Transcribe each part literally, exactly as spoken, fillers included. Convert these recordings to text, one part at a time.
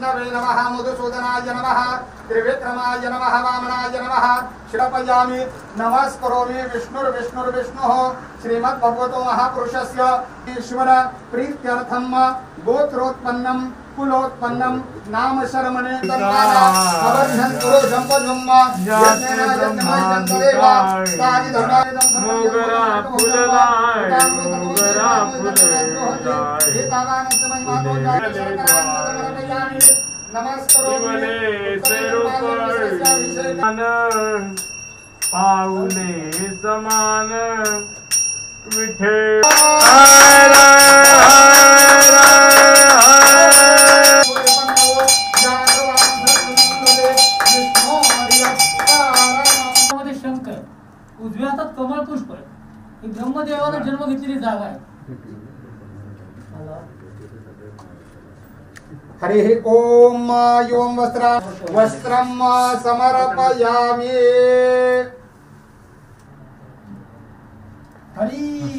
विष्णवे नमः मधुसूदनाय नमः त्रिविक्रमाय नमः वामनाय नमः शिरपयामि नमस्करोमि विष्णुर्विष्णुर्विष्णुः श्रीमद्भगवतो महापुरुषस्य ईश्वर प्रीत्यर्थं गोत्रोत्पन्नं कुलोत्पन्नं नाम शर्मणे तन्माना अवर्धन्तो जम्पजुम्मा यज्ञेन यज्ञमाय जन्तुरेवा साधि धर्माय मोगरा फुलवाय मोगरा फुलवाय हितावान समय मातो जाय नमस्कारोमि सेरोपण पाऊले समान विठे उजव्या हातात कमळ पुष्प ही ब्रह्मदेवाने जन्म घेतलेली जागा आहे। हरि ओम योम वस्त्र वस्त्रम समर्पयामि हरि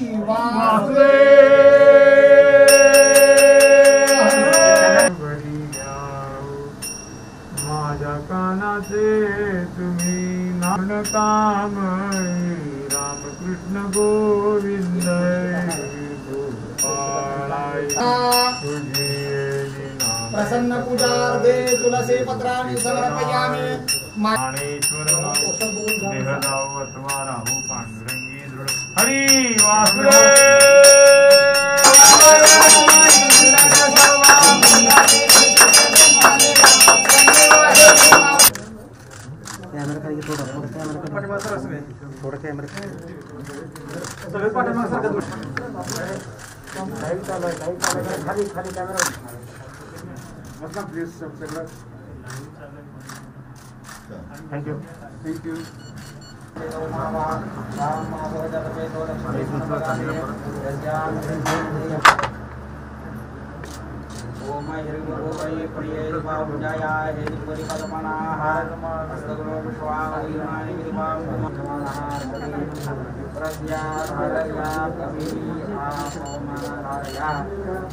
माझ्या कानाचे तुम्ही नाम राम कृष्ण गोविंद प्रसन्न पूजा दे तुलसी पत्राणि समर्पयामि पांडुरंगी दृढ़ हरि थोड़ा कैमरा सगळे पाठमा सारखं लाईट आला लाईट आला खाली खाली कॅमेरा मतलब प्लीज सब सगळं थैंक यू थैंक यू मामा मामा वगैरे पे थोडं चांगलं ओम हरिगो हरि प्रिय बाबुजाया हे परिपदमनाहार सद्गुरु स्वामीनाय कृपाम मनाहार प्रज्ञा हरया कवि ओम हरया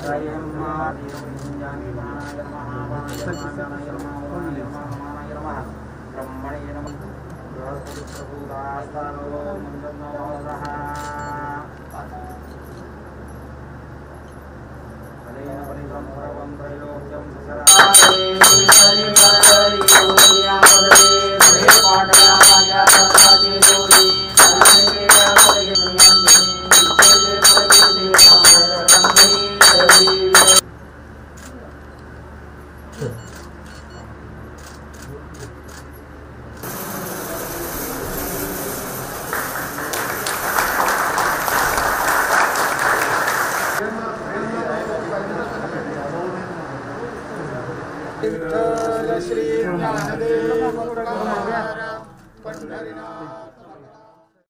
जयम मादिवञ्जनि महाभागनाय महावाय महामाय नमः ब्रह्मणे नमः प्रभु दासरो मुन्दनवरः परम प्रयोजन श्री ज्ञानदेव पंढरीनाथ।